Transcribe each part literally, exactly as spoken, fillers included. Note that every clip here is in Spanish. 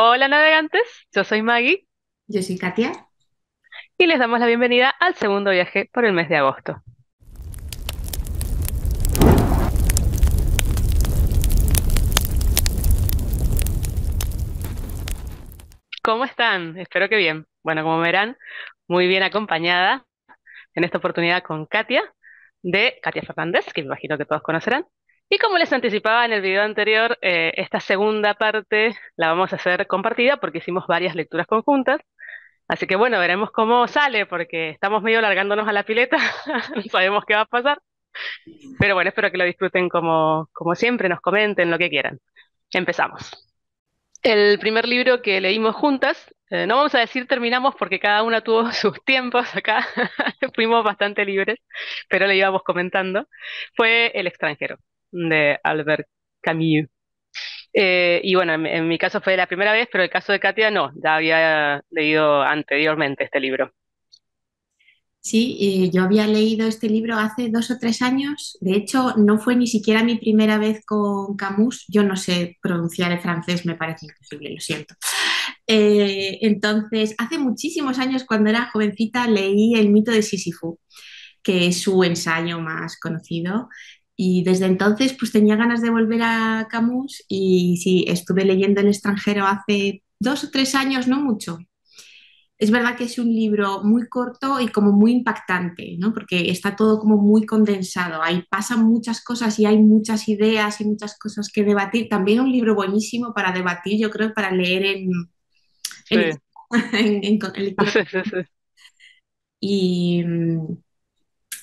Hola navegantes, yo soy Maggie Yo soy Katia. y les damos la bienvenida al segundo viaje por el mes de agosto. ¿Cómo están? Espero que bien. Bueno, como verán, muy bien acompañada en esta oportunidad con Katia, de Katia Fernández, que me imagino que todos conocerán. Y como les anticipaba en el video anterior, eh, esta segunda parte la vamos a hacer compartida porque hicimos varias lecturas conjuntas. Así que bueno, veremos cómo sale porque estamos medio largándonos a la pileta, no sabemos qué va a pasar. Pero bueno, espero que lo disfruten como, como siempre, nos comenten lo que quieran. Empezamos. El primer libro que leímos juntas, eh, no vamos a decir terminamos porque cada una tuvo sus tiempos acá, fuimos bastante libres, pero le íbamos comentando, fue El extranjero, de Albert Camus. Eh, y bueno, en, en mi caso fue la primera vez, pero el caso de Katia no, ya había leído anteriormente este libro. Sí, eh, yo había leído este libro hace dos o tres años, de hecho no fue ni siquiera mi primera vez con Camus, yo no sé pronunciar el francés, me parece imposible, lo siento. Eh, entonces, hace muchísimos años cuando era jovencita leí El mito de Sísifo, que es su ensayo más conocido. Y desde entonces pues tenía ganas de volver a Camus y sí, estuve leyendo El extranjero hace dos o tres años, no mucho. Es verdad que es un libro muy corto y como muy impactante, ¿no? Porque está todo como muy condensado, ahí pasan muchas cosas y hay muchas ideas y muchas cosas que debatir. También un libro buenísimo para debatir, yo creo, para leer en... en, sí. en, en, en el... sí, sí, sí. Y...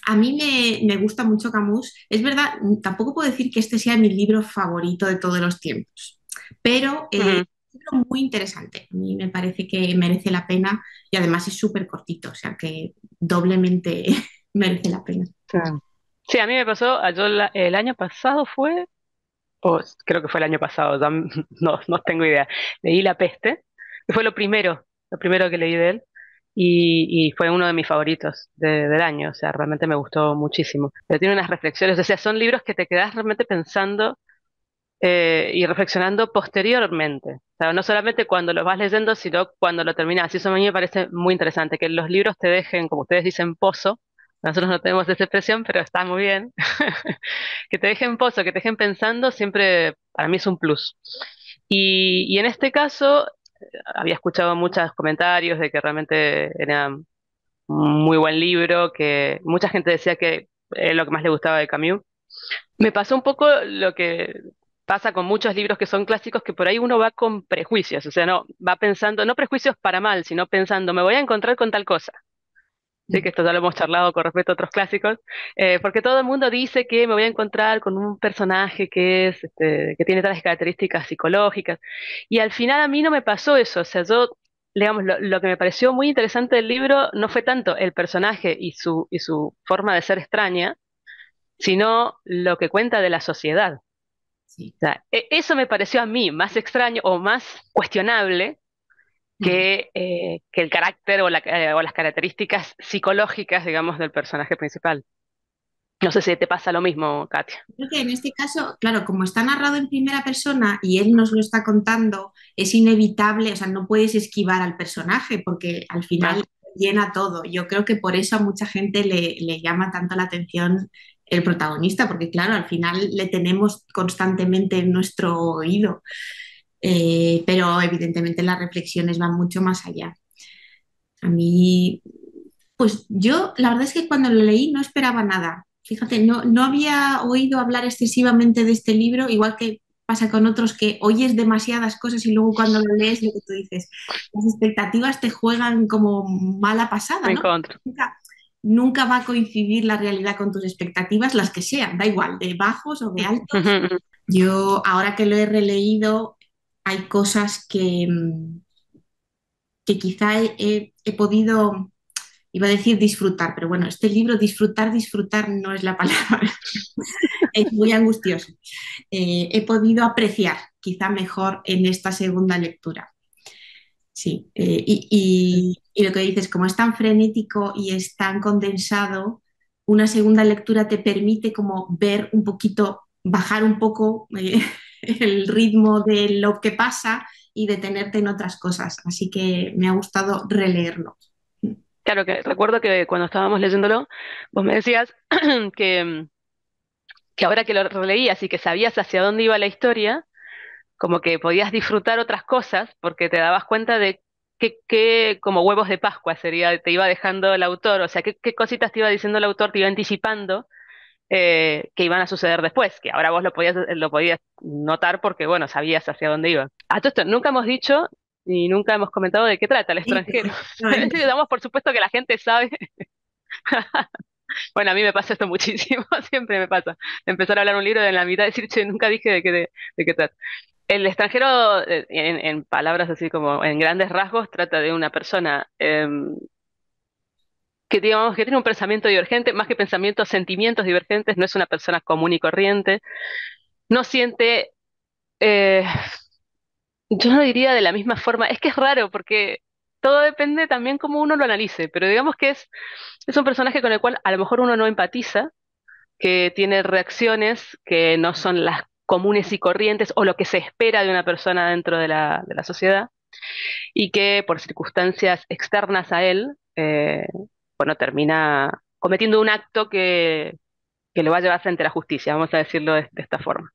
a mí me, me gusta mucho Camus. Es verdad, tampoco puedo decir que este sea mi libro favorito de todos los tiempos, pero eh, uh-huh. es un libro muy interesante. A mí me parece que merece la pena y además es súper cortito, o sea que doblemente merece la pena. Sí, a mí me pasó, yo la, el año pasado fue, o oh, creo que fue el año pasado, no, no tengo idea, leí La Peste, que fue lo primero, lo primero que leí de él. Y, y fue uno de mis favoritos de, del año, o sea, realmente me gustó muchísimo. Pero tiene unas reflexiones, o sea, son libros que te quedas realmente pensando eh, y reflexionando posteriormente. O sea, no solamente cuando los vas leyendo, sino cuando lo terminas. Y eso a mí me parece muy interesante, que los libros te dejen, como ustedes dicen, pozo. Nosotros no tenemos esa expresión, pero está muy bien. Que te dejen pozo, que te dejen pensando, siempre para mí es un plus. Y, y en este caso... había escuchado muchos comentarios de que realmente era un muy buen libro, que mucha gente decía que es lo que más le gustaba de Camus. Me pasó un poco lo que pasa con muchos libros que son clásicos, que por ahí uno va con prejuicios, o sea, no va pensando, no prejuicios para mal, sino pensando, me voy a encontrar con tal cosa. Sí, que esto ya lo hemos charlado con respecto a otros clásicos, eh, porque todo el mundo dice que me voy a encontrar con un personaje que es, este, que tiene tales características psicológicas, y al final a mí no me pasó eso, o sea, yo, digamos, lo, lo que me pareció muy interesante del libro no fue tanto el personaje y su, y su forma de ser extraña, sino lo que cuenta de la sociedad. Sí. O sea, eso me pareció a mí más extraño o más cuestionable, Que, eh, que el carácter o, la, eh, o las características psicológicas, digamos, del personaje principal. No sé si te pasa lo mismo, Katia. Creo que en este caso, claro, como está narrado en primera persona y él nos lo está contando, es inevitable, o sea, no puedes esquivar al personaje porque al final ah. llena todo. Yo creo que por eso a mucha gente le, le llama tanto la atención el protagonista, porque claro, al final le tenemos constantemente en nuestro oído. Eh, pero evidentemente las reflexiones van mucho más allá. A mí, pues yo la verdad es que cuando lo leí no esperaba nada. Fíjate, no, no había oído hablar excesivamente de este libro, igual que pasa con otros que oyes demasiadas cosas y luego cuando lo lees, lo que tú dices, las expectativas te juegan como mala pasada, ¿no? Nunca, nunca va a coincidir la realidad con tus expectativas, las que sean, da igual, de bajos o de altos. Yo ahora que lo he releído... hay cosas que, que quizá he, he, he podido, iba a decir disfrutar, pero bueno, este libro disfrutar, disfrutar no es la palabra, es muy angustioso. Eh, he podido apreciar quizá mejor en esta segunda lectura. Sí, eh, y, y, y lo que dices, como es tan frenético y es tan condensado, una segunda lectura te permite como ver un poquito, bajar un poco... Eh, el ritmo de lo que pasa y detenerte en otras cosas, así que me ha gustado releerlo. Claro, que recuerdo que cuando estábamos leyéndolo, vos me decías que, que ahora que lo releías y que sabías hacia dónde iba la historia, como que podías disfrutar otras cosas porque te dabas cuenta de que, que como huevos de Pascua sería, te iba dejando el autor, o sea, qué, qué cositas te iba diciendo el autor, te iba anticipando eh, que iban a suceder después, que ahora vos lo podías, lo podías notar porque, bueno, sabías hacia dónde iba. A todo esto, nunca hemos dicho... y nunca hemos comentado de qué trata El extranjero. Damos por supuesto que la gente sabe. Bueno, a mí me pasa esto muchísimo, siempre me pasa. Empezar a hablar un libro y en la mitad decir, che, nunca dije de qué, de, de qué trata. El extranjero, en, en palabras así como en grandes rasgos, trata de una persona eh, que, digamos, que tiene un pensamiento divergente, más que pensamientos, sentimientos divergentes, no es una persona común y corriente, no siente... Eh, Yo no diría de la misma forma, es que es raro porque todo depende también cómo uno lo analice, pero digamos que es, es un personaje con el cual a lo mejor uno no empatiza, que tiene reacciones que no son las comunes y corrientes o lo que se espera de una persona dentro de la, de la sociedad y que por circunstancias externas a él, eh, bueno, termina cometiendo un acto que, que lo va a llevar frente a la justicia, vamos a decirlo de, de esta forma.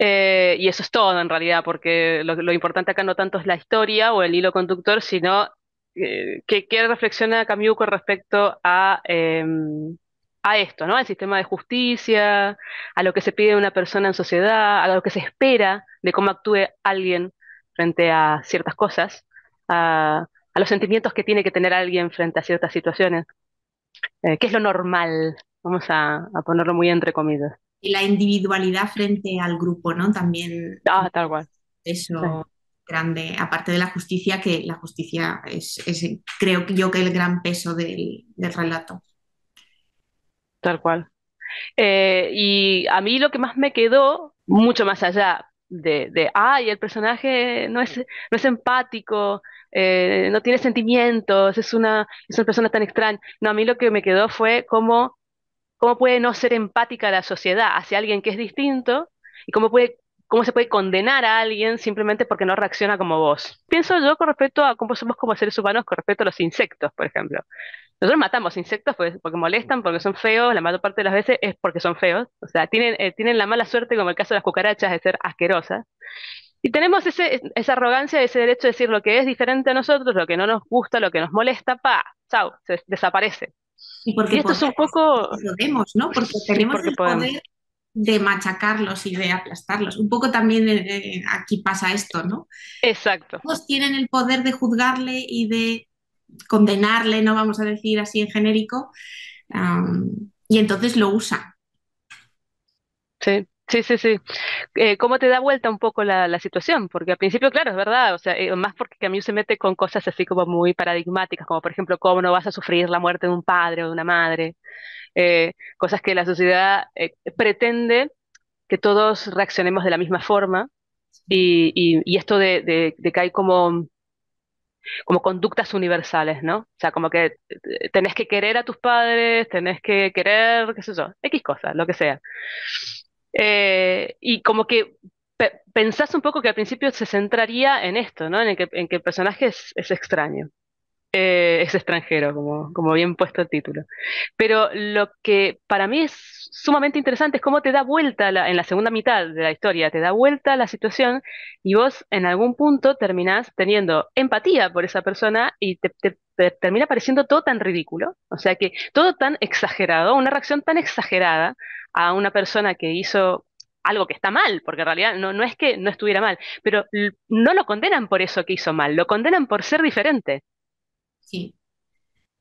Eh, y eso es todo en realidad, porque lo, lo importante acá no tanto es la historia o el hilo conductor, sino eh, que, que reflexiona Camus con respecto a, eh, a esto, ¿no? Al sistema de justicia, a lo que se pide de una persona en sociedad, a lo que se espera de cómo actúe alguien frente a ciertas cosas, a, a los sentimientos que tiene que tener alguien frente a ciertas situaciones. Eh, ¿qué es lo normal? Vamos a, a ponerlo muy entre comillas. Y la individualidad frente al grupo, ¿no? También ah, tal cual. Eso sí. Grande, aparte de la justicia, que la justicia es, es creo que yo que el gran peso del, del relato. Tal cual. Eh, y a mí lo que más me quedó, mucho más allá de, de ay, el personaje no es, no es empático, eh, no tiene sentimientos, es una, es una persona tan extraña. No, a mí lo que me quedó fue como... ¿Cómo puede no ser empática la sociedad hacia alguien que es distinto? ¿Y cómo, puede, cómo se puede condenar a alguien simplemente porque no reacciona como vos? Pienso yo con respecto a cómo somos como seres humanos con respecto a los insectos, por ejemplo. Nosotros matamos insectos porque, porque molestan, porque son feos, la mayor parte de las veces es porque son feos. O sea, tienen, eh, tienen la mala suerte, como el caso de las cucarachas, de ser asquerosas. Y tenemos ese, esa arrogancia, ese derecho de decir lo que es diferente a nosotros, lo que no nos gusta, lo que nos molesta, ¡pa! ¡Chao! Se desaparece. Y, porque y esto podemos, es un poco... Podemos, ¿no? Porque tenemos porque el poder podemos. de machacarlos y de aplastarlos. Un poco también eh, aquí pasa esto, ¿no? Exacto. Todos tienen el poder de juzgarle y de condenarle, no vamos a decir así en genérico, um, y entonces lo usa. Sí, sí, sí, sí. Eh, ¿Cómo te da vuelta un poco la, la situación? Porque al principio, claro, es verdad, o sea, eh, más porque Camus se mete con cosas así como muy paradigmáticas, como por ejemplo, cómo no vas a sufrir la muerte de un padre o de una madre, eh, cosas que la sociedad eh, pretende que todos reaccionemos de la misma forma, y, y, y esto de, de, de que hay como... como conductas universales, ¿no? O sea, como que tenés que querer a tus padres, tenés que querer, qué sé yo, X cosas, lo que sea. Eh, y como que pe pensás un poco que al principio se centraría en esto, ¿no? En, el que, en que el personaje es, es extraño, eh, es extranjero, como, como bien puesto el título. Pero lo que para mí es sumamente interesante es cómo te da vuelta la, en la segunda mitad de la historia, te da vuelta la situación y vos en algún punto terminás teniendo empatía por esa persona y te, te, te termina pareciendo todo tan ridículo, o sea que todo tan exagerado, una reacción tan exagerada a una persona que hizo algo que está mal, porque en realidad no, no es que no estuviera mal, pero no lo condenan por eso que hizo mal, lo condenan por ser diferente. Sí.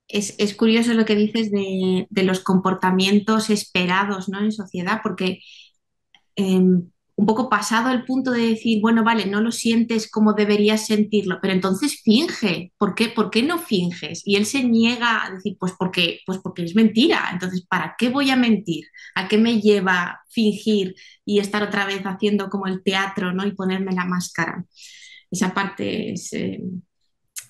Es, es curioso lo que dices de, de los comportamientos esperados, ¿no? En sociedad, porque eh, un poco pasado el punto de decir, bueno, vale, no lo sientes como deberías sentirlo, pero entonces finge. ¿Por qué, ¿Por qué no finges? Y él se niega a decir, pues porque, pues porque es mentira. Entonces, ¿para qué voy a mentir? ¿A qué me lleva fingir y estar otra vez haciendo como el teatro, ¿no? Y ponerme la máscara. Esa parte es... Eh...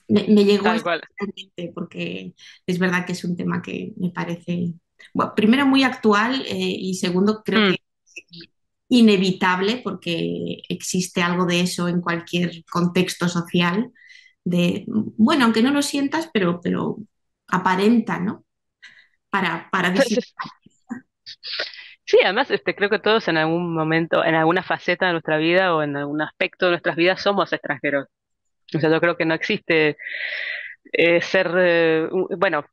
Me, me llegó especialmente porque es verdad que es un tema que me parece, bueno, primero muy actual eh, y segundo creo mm. que inevitable, porque existe algo de eso en cualquier contexto social, de, bueno, aunque no lo sientas, pero, pero aparenta, ¿no? Para, para decir... Sí, además este, creo que todos en algún momento, en alguna faceta de nuestra vida o en algún aspecto de nuestras vidas somos extranjeros. O sea, yo creo que no existe eh, ser, eh, bueno,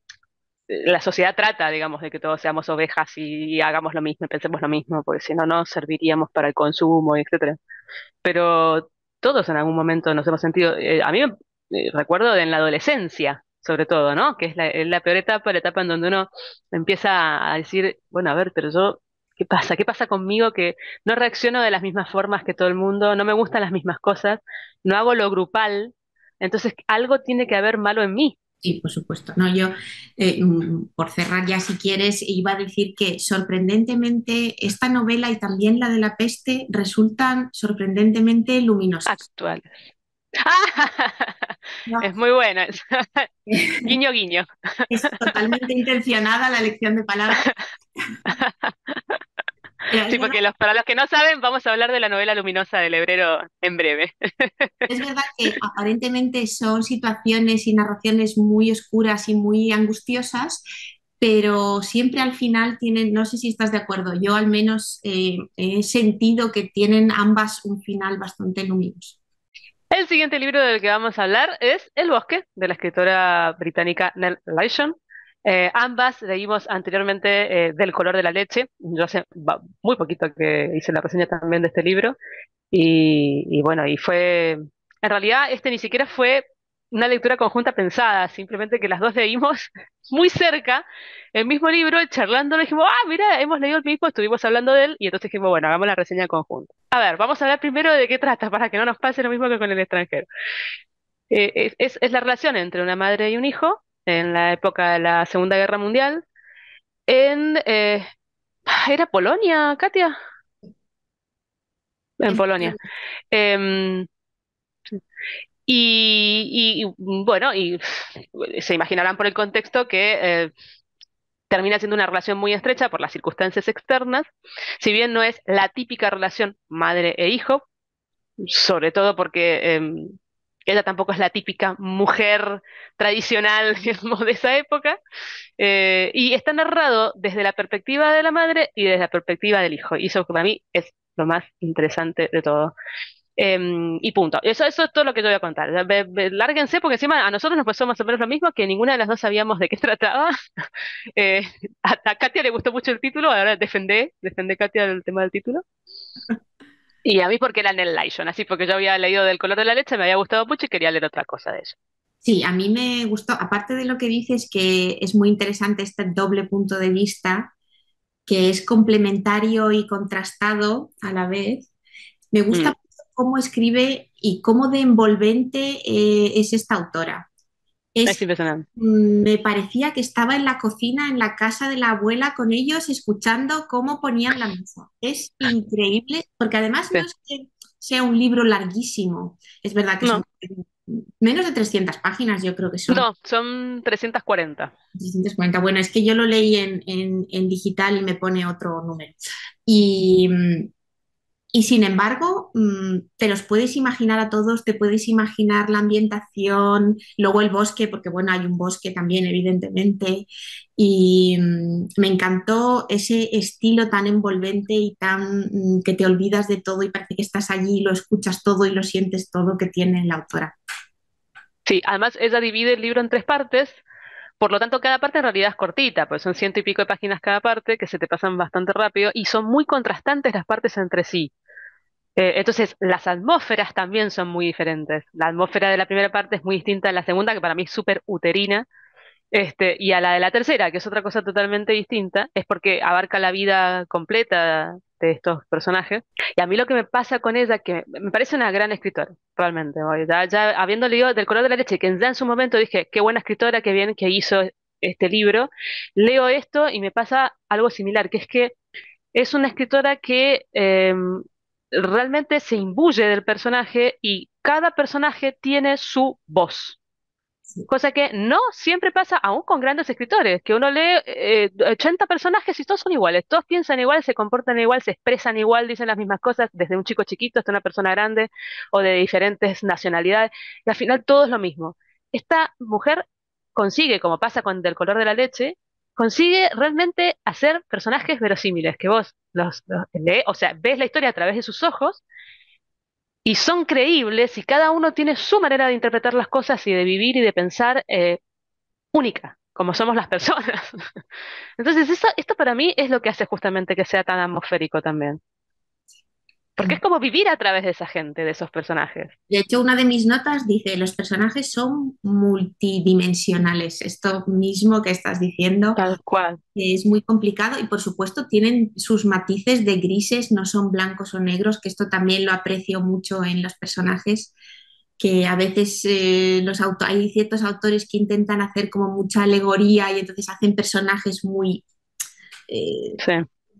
la sociedad trata, digamos, de que todos seamos ovejas y, y hagamos lo mismo, pensemos lo mismo, porque si no, no serviríamos para el consumo, etcétera. Pero todos en algún momento nos hemos sentido, eh, a mí me eh, recuerdo en la adolescencia, sobre todo, ¿no? Que es la, es la peor etapa, la etapa en donde uno empieza a decir, bueno, a ver, pero yo, ¿qué pasa? ¿Qué pasa conmigo que no reacciono de las mismas formas que todo el mundo? No me gustan las mismas cosas, no hago lo grupal, entonces algo tiene que haber malo en mí. Sí, por supuesto. No, yo, eh, por cerrar ya si quieres, iba a decir que sorprendentemente esta novela y también la de La Peste resultan sorprendentemente luminosas. Actuales. Ah, no. Es muy buena. Guiño, guiño. Es totalmente intencionada la elección de palabras. Sí, porque los, para los que no saben, vamos a hablar de la novela luminosa de Levrero en breve. Es verdad que aparentemente son situaciones y narraciones muy oscuras y muy angustiosas, pero siempre al final tienen, no sé si estás de acuerdo, yo al menos eh, he sentido que tienen ambas un final bastante luminoso. El siguiente libro del que vamos a hablar es El bosque, de la escritora británica Nell Leyshon. Eh, ambas leímos anteriormente eh, Del color de la leche. Yo hace muy poquito que hice la reseña también de este libro y, y bueno, y fue, en realidad este ni siquiera fue una lectura conjunta pensada, simplemente que las dos leímos muy cerca el mismo libro, charlando, dijimos, ah, mira, hemos leído el mismo, estuvimos hablando de él y entonces dijimos, bueno, hagamos la reseña conjunta. A ver, vamos a hablar primero de qué trata para que no nos pase lo mismo que con El extranjero. Eh, es, es la relación entre una madre y un hijo en la época de la Segunda Guerra Mundial, en... Eh, ¿Era Polonia, Katia? En Polonia. Eh, y, y, bueno, y se imaginarán por el contexto que eh, termina siendo una relación muy estrecha por las circunstancias externas, si bien no es la típica relación madre e hijo, sobre todo porque... Eh, ella tampoco es la típica mujer tradicional, digamos, de esa época, eh, y está narrado desde la perspectiva de la madre y desde la perspectiva del hijo, y eso para mí es lo más interesante de todo. Eh, y punto. Eso, eso es todo lo que yo voy a contar. Be, be, lárguense, porque encima a nosotros nos pasó más o menos lo mismo, que ninguna de las dos sabíamos de qué trataba. Eh, a, a Katia le gustó mucho el título, ahora defendé, defendé Katia el tema del título. Y a mí porque era Nell Leyshon, así porque yo había leído Del color de la leche, me había gustado mucho y quería leer otra cosa de ella. Sí, a mí me gustó, aparte de lo que dices, que es muy interesante este doble punto de vista, que es complementario y contrastado a la vez. Me gusta mm. cómo escribe y cómo de envolvente eh, es esta autora. Es, es impresionante. Me parecía que estaba en la cocina, en la casa de la abuela con ellos, escuchando cómo ponían la mesa. Es increíble, porque además sí. No es que sea un libro larguísimo. Es verdad que no. Son menos de trescientas páginas, yo creo que son. No, son trescientas cuarenta. trescientas cuarenta, bueno, es que yo lo leí en, en, en digital y me pone otro número. Y... Y sin embargo, te los puedes imaginar a todos, te puedes imaginar la ambientación, luego el bosque, porque bueno, hay un bosque también, evidentemente, y me encantó ese estilo tan envolvente y tan que te olvidas de todo y parece que estás allí, lo escuchas todo y lo sientes todo que tiene la autora. Sí, además ella divide el libro en tres partes, por lo tanto cada parte en realidad es cortita, pues son ciento y pico de páginas cada parte, que se te pasan bastante rápido, y son muy contrastantes las partes entre sí. Entonces, las atmósferas también son muy diferentes. La atmósfera de la primera parte es muy distinta a la segunda, que para mí es súper uterina, este, y a la de la tercera, que es otra cosa totalmente distinta, es porque abarca la vida completa de estos personajes. Y a mí lo que me pasa con ella, que me parece una gran escritora, realmente. Ya, ya habiendo leído Del color de la leche, que ya en su momento dije, qué buena escritora, qué bien que hizo este libro, leo esto y me pasa algo similar, que es que es una escritora que... Eh, realmente se imbuye del personaje y cada personaje tiene su voz. Cosa que no siempre pasa, aún con grandes escritores, que uno lee eh, ochenta personajes y todos son iguales, todos piensan igual, se comportan igual, se expresan igual, dicen las mismas cosas, desde un chico chiquito hasta una persona grande o de diferentes nacionalidades, y al final todo es lo mismo. Esta mujer consigue, como pasa con Del color de la leche, consigue realmente hacer personajes verosímiles, que vos los, los lees, o sea, ves la historia a través de sus ojos, y son creíbles y cada uno tiene su manera de interpretar las cosas y de vivir y de pensar eh, única, como somos las personas. Entonces eso, esto para mí es lo que hace justamente que sea tan atmosférico también. Porque es como vivir a través de esa gente, de esos personajes. De hecho, una de mis notas dice, los personajes son multidimensionales. Esto mismo que estás diciendo. Tal cual. Es muy complicado y, por supuesto, tienen sus matices de grises, no son blancos o negros, que esto también lo aprecio mucho en los personajes, que a veces eh, los auto- hay ciertos autores que intentan hacer como mucha alegoría y entonces hacen personajes muy... Eh, sí.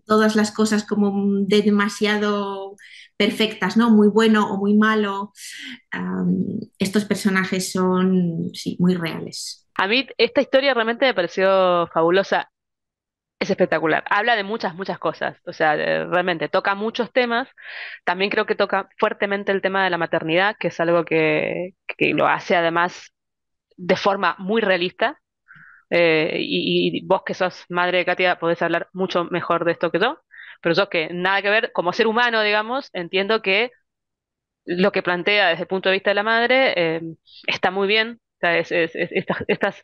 Todas las cosas como de demasiado perfectas, ¿no? Muy bueno o muy malo. Um, estos personajes son, sí, muy reales. A mí esta historia realmente me pareció fabulosa. Es espectacular. Habla de muchas, muchas cosas. O sea, realmente toca muchos temas. También creo que toca fuertemente el tema de la maternidad, que es algo que, que lo hace además de forma muy realista. Eh, y, y vos que sos madre de Katia podés hablar mucho mejor de esto que yo, pero yo que nada que ver, como ser humano, digamos, entiendo que lo que plantea desde el punto de vista de la madre eh, está muy bien. O sea, es, es, es, estas, estas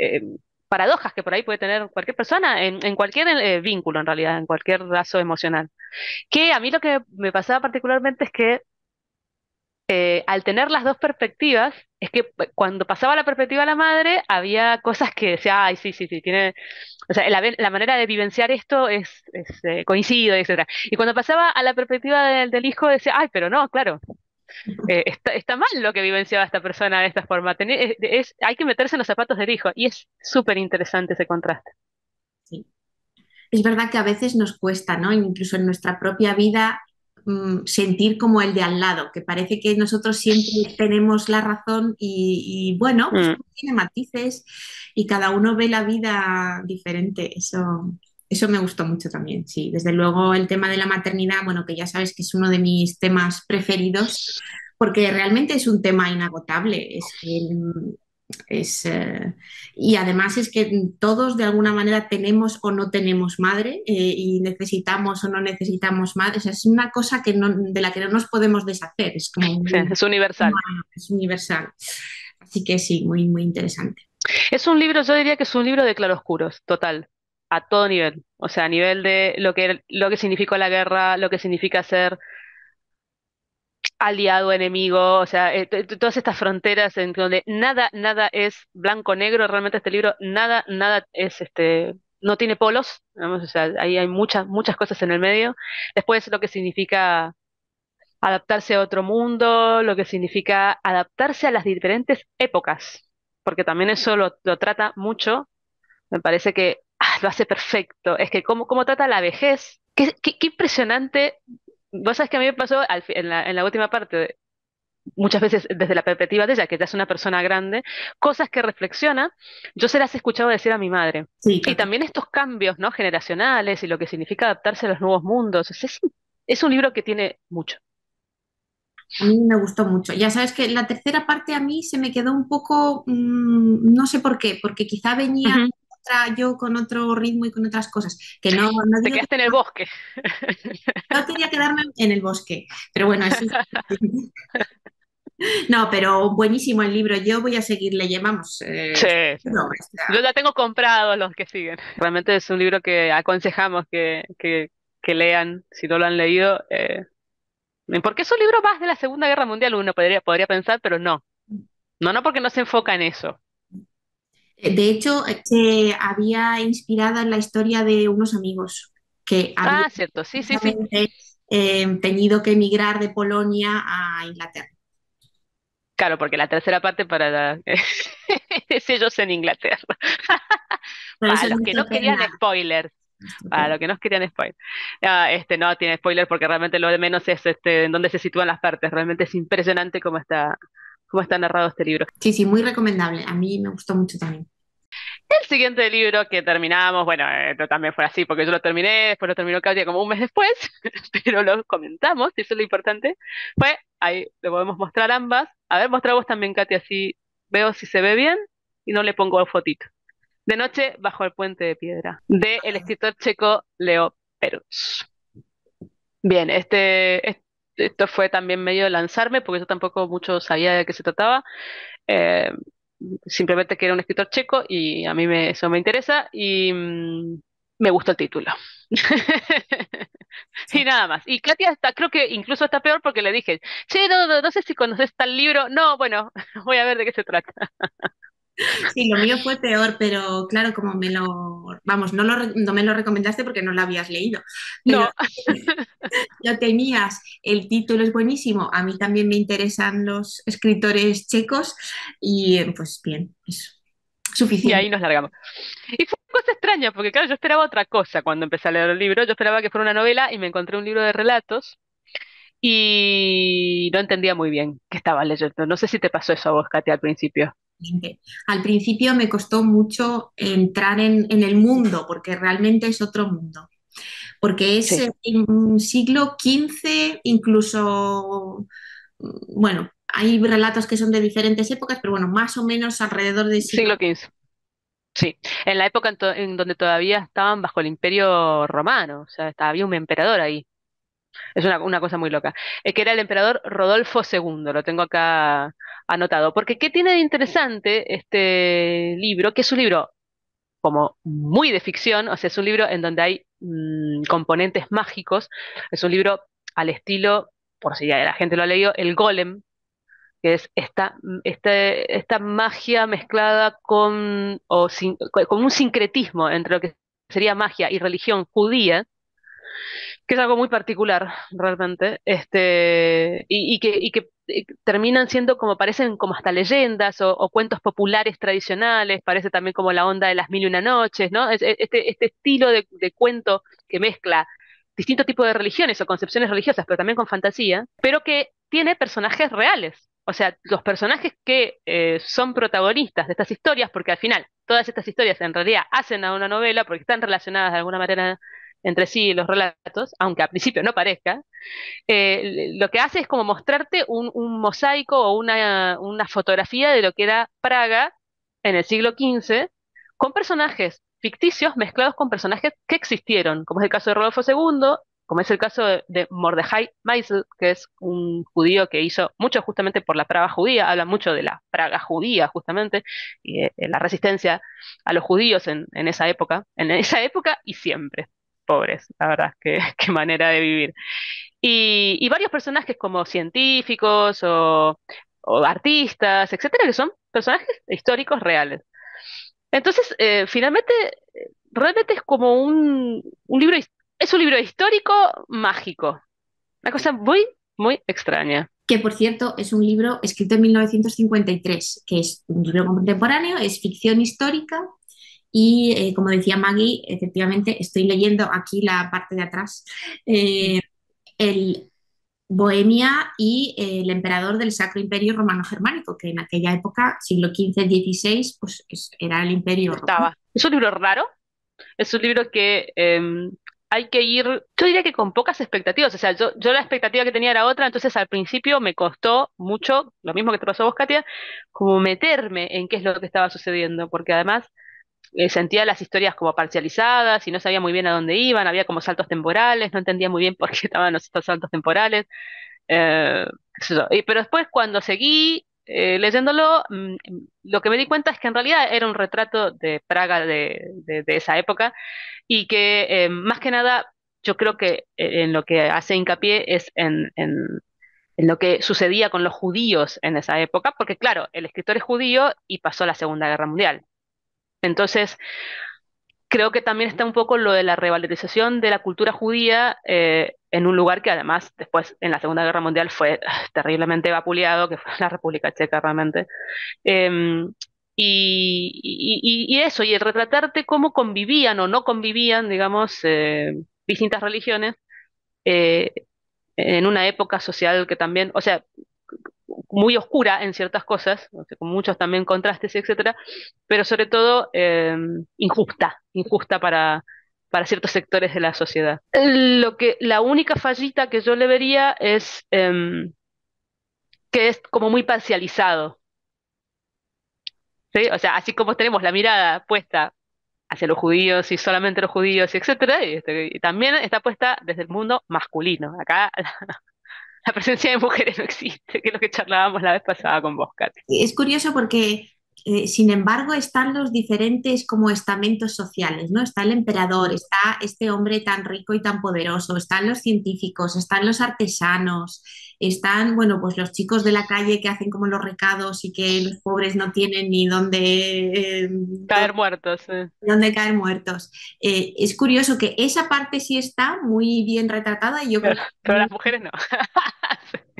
eh, paradojas que por ahí puede tener cualquier persona, en, en cualquier eh, vínculo en realidad, en cualquier lazo emocional. Que a mí lo que me pasaba particularmente es que Eh, al tener las dos perspectivas, es que cuando pasaba la perspectiva de la madre, había cosas que decía, ay, sí, sí, sí, tiene, o sea, la, la manera de vivenciar esto es, es eh, coincido, etcétera. Y cuando pasaba a la perspectiva del, del hijo, decía, ay, pero no, claro, eh, está, está mal lo que vivenciaba esta persona de esta forma. Ten, es, es, hay que meterse en los zapatos del hijo, y es súper interesante ese contraste. Sí. Es verdad que a veces nos cuesta, ¿no? Incluso en nuestra propia vida, sentir como el de al lado, que parece que nosotros siempre tenemos la razón y, y bueno, pues mm. tiene matices y cada uno ve la vida diferente. Eso, eso me gustó mucho también, sí. Desde luego el tema de la maternidad, bueno, que ya sabes que es uno de mis temas preferidos, porque realmente es un tema inagotable. Es el, es, eh, y además es que todos de alguna manera tenemos o no tenemos madre eh, y necesitamos o no necesitamos madre, o sea, es una cosa que no, de la que no nos podemos deshacer, es, como, sí, es universal. Bueno, es universal, así que sí, muy, muy interesante. Es un libro, yo diría que es un libro de claroscuros, total, a todo nivel, o sea, a nivel de lo que, lo que significó la guerra, lo que significa ser aliado, enemigo, o sea, eh, todas estas fronteras en donde nada, nada es blanco-negro, realmente este libro, nada, nada es, este, no tiene polos, digamos, o sea, ahí hay muchas, muchas cosas en el medio. Después lo que significa adaptarse a otro mundo, lo que significa adaptarse a las diferentes épocas, porque también eso lo, lo trata mucho, me parece que ah, lo hace perfecto, es que cómo, cómo trata la vejez, qué, qué, qué impresionante. Vos sabés que a mí me pasó al, en, la, en la última parte, muchas veces desde la perspectiva de ella, que ya es una persona grande, cosas que reflexiona, yo se las he escuchado decir a mi madre. Sí, claro. Y también estos cambios, ¿no?, generacionales y lo que significa adaptarse a los nuevos mundos. Es, es un libro que tiene mucho. A mí me gustó mucho. Ya sabes que la tercera parte a mí se me quedó un poco, mmm, no sé por qué, porque quizá venía... Uh-huh. yo con otro ritmo y con otras cosas que no, no te quedaste que... en el bosque. No quería quedarme en el bosque, pero bueno, eso es... no, pero buenísimo el libro, yo voy a seguir leyendo, vamos, eh... sí. No, está... yo ya tengo comprados los que siguen, realmente es un libro que aconsejamos que, que, que lean si no lo han leído, eh... porque es un libro más de la Segunda Guerra Mundial, uno podría, podría pensar, pero no no, no porque no se enfoca en eso. De hecho, se había inspirado en la historia de unos amigos que habían ah, cierto. Sí, sí, sí. Eh, tenido que emigrar de Polonia a Inglaterra. Claro, porque la tercera parte para la... es ellos en Inglaterra. Para los que no querían spoilers. Para los que no querían spoilers. Ah, este no tiene spoilers porque realmente lo de menos es este en dónde se sitúan las partes. Realmente es impresionante cómo está... cómo está narrado este libro. Sí, sí, muy recomendable. A mí me gustó mucho también. El siguiente libro que terminamos, bueno, eh, también fue así, porque yo lo terminé, después lo terminó Katia como un mes después, pero lo comentamos, y eso es lo importante. Fue, ahí lo podemos mostrar ambas. A ver, mostra vos también, Katia, así veo si se ve bien y no le pongo fotito. De noche, bajo el puente de piedra, de el escritor checo Leo Perutz. Bien, este, este, esto fue también medio de lanzarme, porque yo tampoco mucho sabía de qué se trataba. Eh, simplemente que era un escritor checo y a mí me, eso me interesa y mmm, me gustó el título. Sí. Y nada más. Y Katia está, creo que incluso está peor porque le dije, che, no, no, no sé si conoces tal libro. No, bueno, voy a ver de qué se trata. Sí, lo mío fue peor, pero claro, como me lo, vamos, no, lo, no me lo recomendaste porque no lo habías leído. No. Lo tenías, el título es buenísimo, a mí también me interesan los escritores checos y pues bien, eso, suficiente. Y ahí nos largamos. Y fue una cosa extraña, porque claro, yo esperaba otra cosa cuando empecé a leer el libro, yo esperaba que fuera una novela y me encontré un libro de relatos. Y no entendía muy bien qué estaba leyendo. No sé si te pasó eso a vos, Katia, al principio. Al principio me costó mucho entrar en, en el mundo, porque realmente es otro mundo. Porque es sí. En siglo quince, incluso, bueno, hay relatos que son de diferentes épocas, pero bueno, más o menos alrededor del siglo, siglo quince. Sí, en la época en, en donde todavía estaban bajo el Imperio Romano, o sea, había un emperador ahí. Es una, una cosa muy loca. Es que era el emperador Rodolfo segundo, lo tengo acá anotado. Porque ¿qué tiene de interesante este libro? Que es un libro como muy de ficción, o sea, es un libro en donde hay mmm, componentes mágicos. Es un libro al estilo, por si ya la gente lo ha leído, El Golem, que es esta, este, esta magia mezclada con, o sin, con un sincretismo entre lo que sería magia y religión judía, que es algo muy particular realmente, este y, y, que, y que terminan siendo como, parecen como hasta leyendas o, o cuentos populares tradicionales, parece también como la onda de Las Mil y Una Noches, ¿no? Este, este estilo de, de cuento que mezcla distintos tipos de religiones o concepciones religiosas, pero también con fantasía, pero que tiene personajes reales. O sea, los personajes que eh, son protagonistas de estas historias, porque al final todas estas historias en realidad hacen a una novela porque están relacionadas de alguna manera entre sí los relatos, aunque al principio no parezca, eh, lo que hace es como mostrarte un, un mosaico o una, una fotografía de lo que era Praga en el siglo quince, con personajes ficticios mezclados con personajes que existieron, como es el caso de Rodolfo segundo, como es el caso de, de Mordejai Meisel, que es un judío que hizo mucho justamente por la Praga judía, habla mucho de la Praga judía justamente, y de, de la resistencia a los judíos en, en esa época, en esa época y siempre. Pobres, la verdad, qué, qué manera de vivir. Y, y varios personajes como científicos o, o artistas, etcétera, que son personajes históricos reales. Entonces, eh, finalmente, realmente es como un, un libro, es un libro histórico mágico. Una cosa muy, muy extraña. Que, por cierto, es un libro escrito en mil novecientos cincuenta y tres, que es un libro contemporáneo, es ficción histórica. Y eh, como decía Maggie, efectivamente estoy leyendo aquí la parte de atrás, eh, el Bohemia y eh, el emperador del Sacro Imperio Romano Germánico, que en aquella época, siglo quince dieciséis, pues es, era el imperio romano. Es un libro raro, es un libro que eh, hay que ir, yo diría que con pocas expectativas, o sea, yo, yo la expectativa que tenía era otra, entonces al principio me costó mucho, lo mismo que te pasó a vos, Katia, como meterme en qué es lo que estaba sucediendo, porque además sentía las historias como parcializadas y no sabía muy bien a dónde iban, había como saltos temporales, no entendía muy bien por qué estaban estos saltos temporales, eh, pero después cuando seguí eh, leyéndolo, lo que me di cuenta es que en realidad era un retrato de Praga de, de, de esa época y que eh, más que nada yo creo que en lo que hace hincapié es en, en en lo que sucedía con los judíos en esa época, porque claro, el escritor es judío y pasó la Segunda Guerra Mundial. Entonces, creo que también está un poco lo de la revalorización de la cultura judía eh, en un lugar que además después en la Segunda Guerra Mundial fue terriblemente vapuleado, que fue la República Checa realmente. Eh, y, y, y eso, y el retratarte cómo convivían o no convivían, digamos, eh, distintas religiones eh, en una época social que también, o sea, muy oscura en ciertas cosas, con muchos también contrastes, etcétera, pero sobre todo eh, injusta, injusta para, para ciertos sectores de la sociedad. Lo que, la única fallita que yo le vería es eh, que es como muy parcializado. ¿Sí? O sea, así como tenemos la mirada puesta hacia los judíos y solamente los judíos, etcétera, y, este, y también está puesta desde el mundo masculino. Acá la, la presencia de mujeres no existe, que es lo que charlábamos la vez pasada con vos, Katy. Es curioso porque, eh, sin embargo, están los diferentes como estamentos sociales, ¿no? Está el emperador, está este hombre tan rico y tan poderoso, están los científicos, están los artesanos, están, bueno, pues los chicos de la calle que hacen como los recados y que los pobres no tienen ni dónde eh, caer muertos. Eh. Dónde caer muertos. Eh, es curioso que esa parte sí está muy bien retratada. Y yo pero, creo que... pero las mujeres no.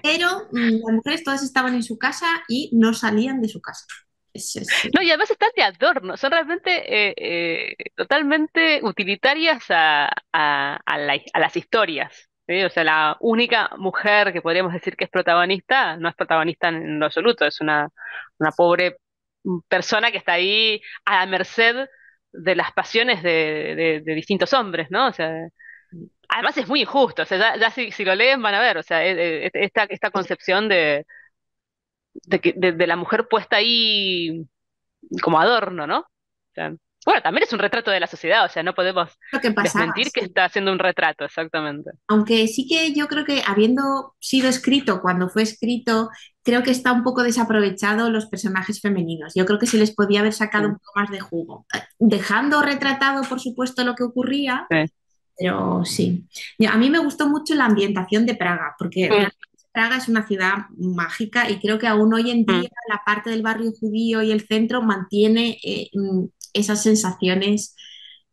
Pero las mujeres todas estaban en su casa y no salían de su casa. Eso, sí. No, y además están de adorno, son realmente eh, eh, totalmente utilitarias a, a, a, la, a las historias. ¿Sí? O sea, la única mujer que podríamos decir que es protagonista, no es protagonista en lo absoluto, es una, una pobre persona que está ahí a la merced de las pasiones de, de, de distintos hombres, ¿no? O sea, además es muy injusto, o sea, ya, ya si, si lo leen van a ver, o sea, esta, esta concepción de, de, que, de, de la mujer puesta ahí como adorno, ¿no? O sea, bueno, también es un retrato de la sociedad, o sea, no podemos desmentir que está haciendo un retrato, exactamente. Aunque sí que yo creo que habiendo sido escrito cuando fue escrito, creo que está un poco desaprovechado los personajes femeninos. Yo creo que se les podía haber sacado sí. un poco más de jugo, dejando retratado, por supuesto, lo que ocurría, sí. pero sí. A mí me gustó mucho la ambientación de Praga, porque... Sí. Praga es una ciudad mágica y creo que aún hoy en día mm. la parte del barrio judío y el centro mantiene eh, esas sensaciones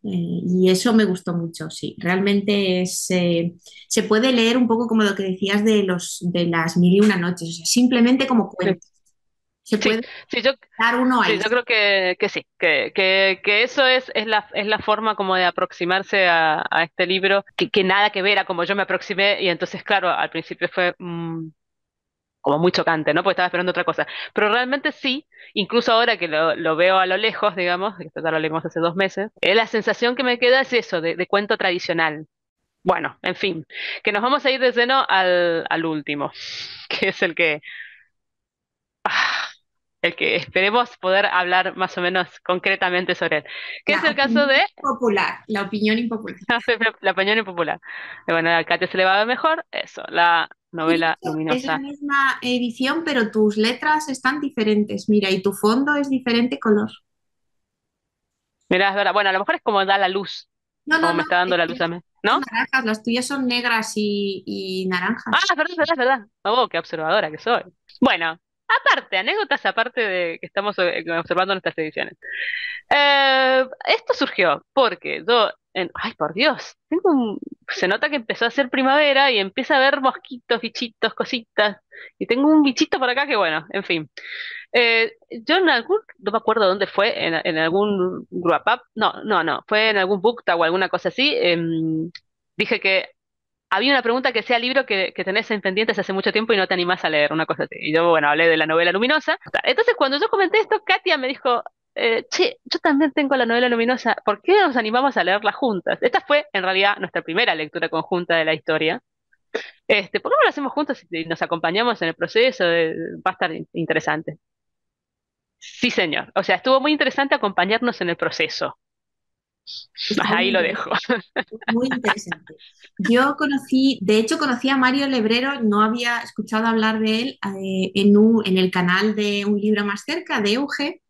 eh, y eso me gustó mucho, sí. Realmente es, eh, se puede leer un poco como lo que decías de, los, de las mil y una noches, o sea, simplemente como cuentos. Se sí, puede sí, yo, dar uno a sí, eso. Yo creo que, que sí, que, que, que eso es, es, la, es la forma como de aproximarse a, a este libro, que, que nada que ver a como yo me aproximé, y entonces, claro, al principio fue mmm, como muy chocante, ¿no? Porque estaba esperando otra cosa. Pero realmente sí, incluso ahora que lo, lo veo a lo lejos, digamos, que ya lo leímos hace dos meses, eh, la sensación que me queda es eso, de, de cuento tradicional. Bueno, en fin, que nos vamos a ir de lleno al, al último, que es el que... Ah, el que esperemos poder hablar más o menos concretamente sobre él. ¿Qué la es el caso de...? Popular, la opinión impopular. La opinión impopular. Bueno, a Katia se le va a ver mejor, eso, la novela eso, luminosa. Es la misma edición, pero tus letras están diferentes, mira, y tu fondo es diferente color. Mira, es verdad, bueno, a lo mejor es como da la luz, no, no, como no, me está dando no, la luz a mí, ¿no? Naranjas, las tuyas son negras y, y naranjas. Ah, es verdad, es verdad, es verdad. Oh, qué observadora que soy. Bueno. Aparte, anécdotas aparte de que estamos observando nuestras ediciones. Eh, esto surgió porque yo, en, ay por Dios, tengo un, se nota que empezó a hacer primavera y empieza a ver mosquitos, bichitos, cositas, y tengo un bichito por acá que bueno, en fin. Eh, yo en algún, no me acuerdo dónde fue, en, en algún wrap up, no, no, no, fue en algún bookta o alguna cosa así, eh, dije que había una pregunta que sea libro que, que tenés en pendientes hace mucho tiempo y no te animás a leer, una cosa así. Y yo, bueno, hablé de La novela luminosa. Entonces, cuando yo comenté esto, Katia me dijo, eh, che, yo también tengo La novela luminosa, ¿por qué nos animamos a leerla juntas? Esta fue, en realidad, nuestra primera lectura conjunta de la historia. Este, ¿Por qué no la hacemos juntas y nos acompañamos en el proceso? De, va a estar interesante. Sí, señor. O sea, estuvo muy interesante acompañarnos en el proceso. Ahí lo dejo. Muy interesante. Yo conocí, de hecho conocí a Mario Levrero, no había escuchado hablar de él eh, en, un, en el canal de Un Libro Más Cerca, de Euge,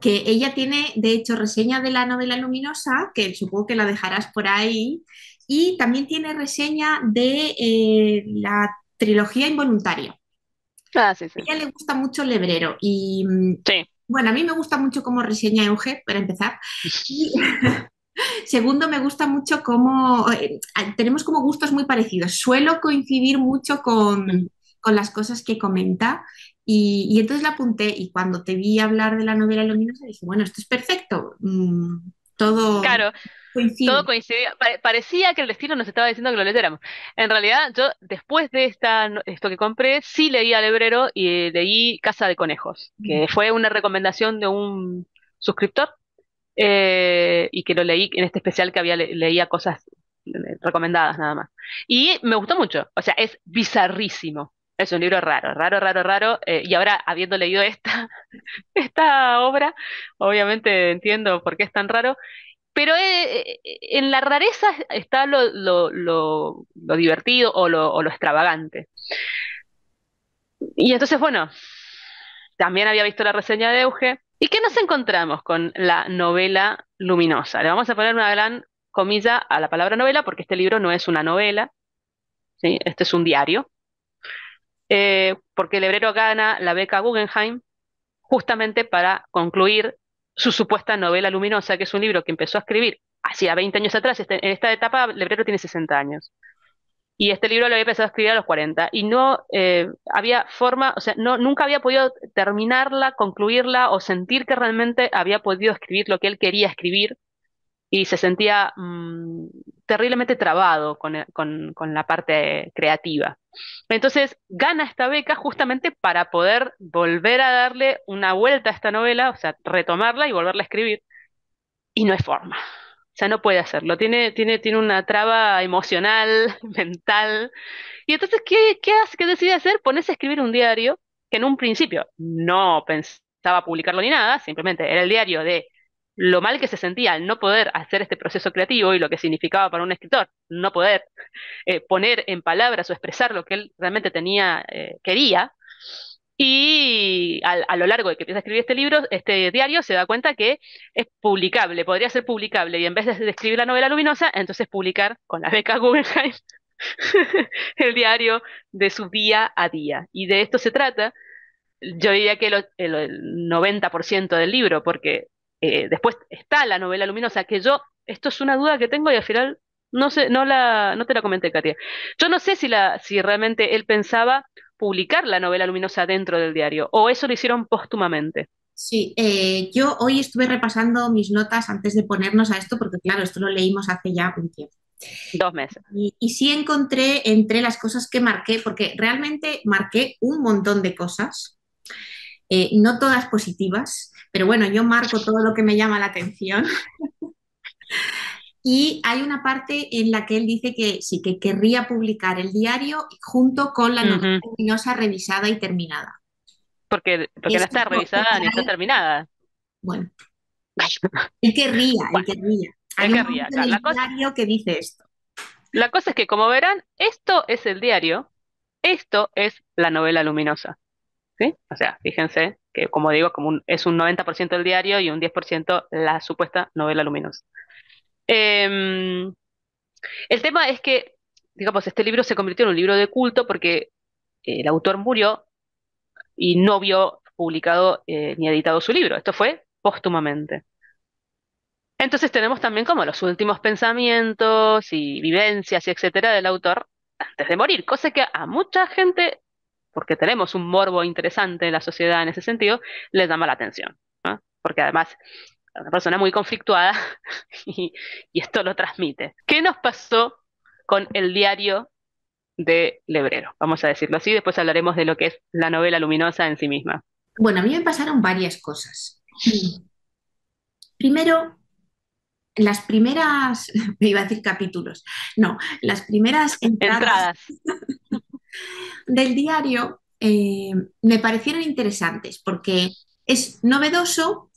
que ella tiene, de hecho, reseña de La novela luminosa, que supongo que la dejarás por ahí, y también tiene reseña de eh, la trilogía involuntaria. Ah, sí, sí. A ella le gusta mucho Levrero y... Sí. Bueno, a mí me gusta mucho cómo reseña Euge, para empezar. Y, segundo, me gusta mucho cómo... Eh, tenemos como gustos muy parecidos. Suelo coincidir mucho con, con las cosas que comenta. Y, y entonces la apunté y cuando te vi hablar de La novela luminosa dije, bueno, esto es perfecto. Mm, todo... Claro. Coincide. Todo coincidía. Parecía que el destino nos estaba diciendo que lo leyéramos. En realidad, yo después de esta, esto que compré, sí leí a Levrero y leí Casa de Conejos, que fue una recomendación de un suscriptor, eh, y que lo leí en este especial que había le, leía cosas recomendadas nada más. Y me gustó mucho. O sea, es bizarrísimo. Es un libro raro, raro, raro, raro. Eh, y ahora, habiendo leído esta, esta obra, obviamente entiendo por qué es tan raro. Pero eh, en la rareza está lo, lo, lo, lo divertido o lo, o lo extravagante. Y entonces, bueno, también había visto la reseña de Euge. ¿Y qué nos encontramos con la novela luminosa? Le vamos a poner una gran comilla a la palabra novela, porque este libro no es una novela, ¿sí? Este es un diario. Eh, porque Levrero gana la Beca Guggenheim justamente para concluir su supuesta novela luminosa, que es un libro que empezó a escribir hacía veinte años atrás. Este, en esta etapa Levrero tiene sesenta años, y este libro lo había empezado a escribir a los cuarenta, y no eh, había forma, o sea, no, nunca había podido terminarla, concluirla, o sentir que realmente había podido escribir lo que él quería escribir, y se sentía mmm, terriblemente trabado con, con, con la parte creativa. Entonces gana esta beca justamente para poder volver a darle una vuelta a esta novela, o sea, retomarla y volverla a escribir, y no hay forma, o sea, no puede hacerlo, tiene, tiene, tiene una traba emocional, mental. Y entonces, ¿qué, qué, hace, qué decide hacer? Ponerse a escribir un diario que en un principio no pensaba publicarlo ni nada, simplemente era el diario de lo mal que se sentía al no poder hacer este proceso creativo, y lo que significaba para un escritor no poder eh, poner en palabras o expresar lo que él realmente tenía, eh, quería. Y a, a lo largo de que empieza a escribir este libro, este diario, se da cuenta que es publicable, podría ser publicable, y en vez de escribir la novela luminosa, entonces publicar con la beca Guggenheim el diario de su día a día. Y de esto se trata, yo diría que el, el, el noventa por ciento del libro, porque Eh, después está la novela luminosa, que yo, esto es una duda que tengo y al final no sé, no la, no te la comenté, Katia. Yo no sé si la, si realmente él pensaba publicar la novela luminosa dentro del diario, o eso lo hicieron póstumamente. Sí, eh, yo hoy estuve repasando mis notas antes de ponernos a esto, porque claro, esto lo leímos hace ya un tiempo. Dos meses. Y, y sí encontré entre las cosas que marqué, porque realmente marqué un montón de cosas, eh, no todas positivas. Pero bueno, yo marco todo lo que me llama la atención. Y hay una parte en la que él dice que sí, que querría publicar el diario junto con la novela uh-huh. luminosa revisada y terminada. Porque, porque no está revisada ni está terminada. Bueno. Él querría, bueno, él querría. Hay él un querría, claro, la cosa, diario que dice esto. La cosa es que, como verán, esto es el diario, esto es la novela luminosa. ¿Sí? O sea, fíjense que, como digo, como un, es un noventa por ciento del diario y un diez por ciento la supuesta novela luminosa. Eh, el tema es que, digamos, este libro se convirtió en un libro de culto porque el autor murió y no vio publicado eh, ni editado su libro. Esto fue póstumamente. Entonces tenemos también como los últimos pensamientos y vivencias y etcétera del autor antes de morir, cosa que a mucha gente, porque tenemos un morbo interesante en la sociedad en ese sentido, les llama la atención, ¿no? Porque además es una persona muy conflictuada y, y esto lo transmite. ¿Qué nos pasó con el diario de Levrero? Vamos a decirlo así, después hablaremos de lo que es la novela luminosa en sí misma. Bueno, a mí me pasaron varias cosas. Primero, las primeras, me iba a decir capítulos, no, las primeras entradas. entradas. del diario eh, me parecieron interesantes porque es novedoso,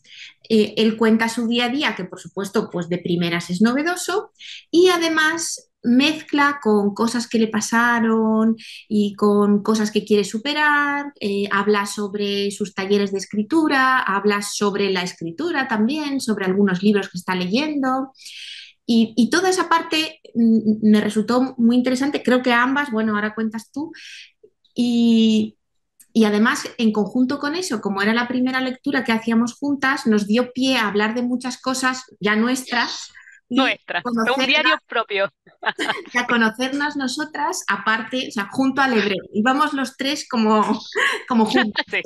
eh, él cuenta su día a día, que por supuesto pues de primeras es novedoso, y además mezcla con cosas que le pasaron y con cosas que quiere superar, eh, habla sobre sus talleres de escritura, habla sobre la escritura también, sobre algunos libros que está leyendo. Y, y toda esa parte me resultó muy interesante, creo que ambas, bueno, ahora cuentas tú, y, y además en conjunto con eso, como era la primera lectura que hacíamos juntas, nos dio pie a hablar de muchas cosas ya nuestras. Nuestras, un diario propio. Y a conocernos nosotras, aparte, o sea, junto a Levrero, íbamos los tres como, como juntas. Sí.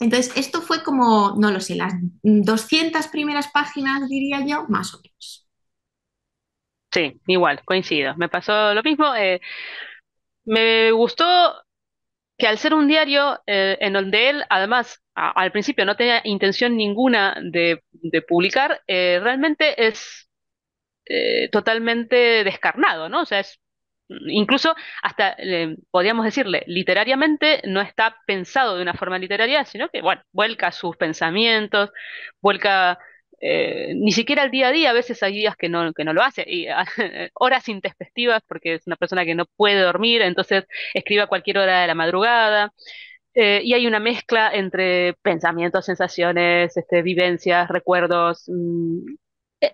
Entonces, esto fue como, no lo sé, las doscientas primeras páginas, diría yo, más o menos. Sí, igual, coincido. Me pasó lo mismo. Eh, me gustó que al ser un diario eh, en donde él, además, a, al principio no tenía intención ninguna de, de publicar, eh, realmente es eh, totalmente descarnado, ¿no? O sea, es... Incluso hasta, eh, podríamos decirle, literariamente no está pensado de una forma literaria, sino que, bueno, vuelca sus pensamientos, vuelca eh, ni siquiera el día a día, a veces hay días que no, que no lo hace, y a, horas intempestivas, porque es una persona que no puede dormir, entonces escribe a cualquier hora de la madrugada, eh, y hay una mezcla entre pensamientos, sensaciones, este, vivencias, recuerdos... Mmm,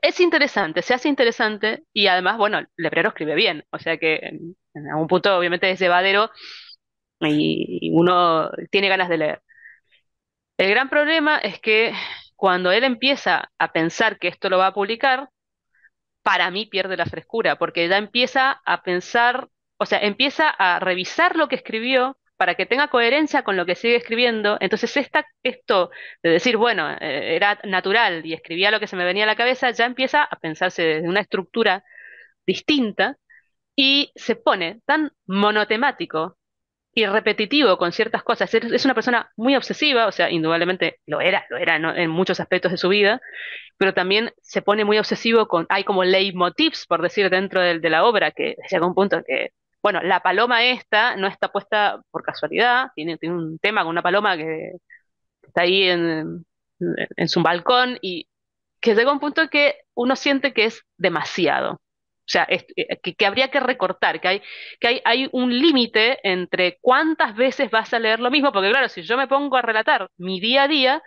Es interesante, se hace interesante y además, bueno, Levrero escribe bien, o sea que en, en algún punto obviamente es llevadero y, y uno tiene ganas de leer. El gran problema es que cuando él empieza a pensar que esto lo va a publicar, para mí pierde la frescura, porque ya empieza a pensar, o sea, empieza a revisar lo que escribió para que tenga coherencia con lo que sigue escribiendo. Entonces esta, esto de decir, bueno, eh, era natural y escribía lo que se me venía a la cabeza, ya empieza a pensarse desde una estructura distinta y se pone tan monotemático y repetitivo con ciertas cosas. Es, es una persona muy obsesiva, o sea, indudablemente lo era, lo era, ¿no?, en muchos aspectos de su vida, pero también se pone muy obsesivo con, hay como leitmotivs, por decir, dentro de, de la obra, que llega un punto que... Bueno, la paloma esta no está puesta por casualidad, tiene, tiene un tema con una paloma que está ahí en, en, en su balcón y que llega a un punto que uno siente que es demasiado. O sea, es, que, que habría que recortar, que hay, que hay, hay un límite entre cuántas veces vas a leer lo mismo, porque claro, si yo me pongo a relatar mi día a día,